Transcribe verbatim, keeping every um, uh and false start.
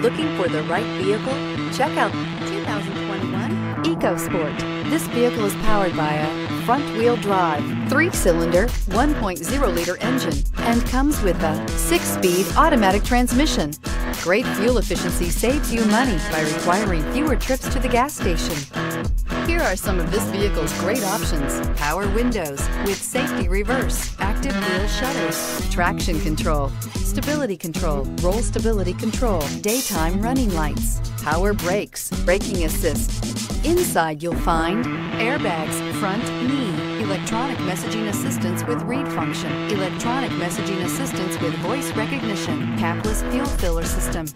Looking for the right vehicle? Check out twenty twenty-one EcoSport. This vehicle is powered by a front-wheel drive, three-cylinder, one point oh liter engine, and comes with a six-speed automatic transmission. Great fuel efficiency saves you money by requiring fewer trips to the gas station. Here are some of this vehicle's great options: power windows with safety reverse, active wheel shutters, traction control, stability control, roll stability control, daytime running lights, power brakes, braking assist. Inside you'll find airbags, front knee, electronic messaging assistance with read function, electronic messaging assistance with voice recognition, capless fuel filler system.